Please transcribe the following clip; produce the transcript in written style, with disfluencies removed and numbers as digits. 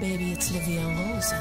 Baby, it's La Vie En Rose.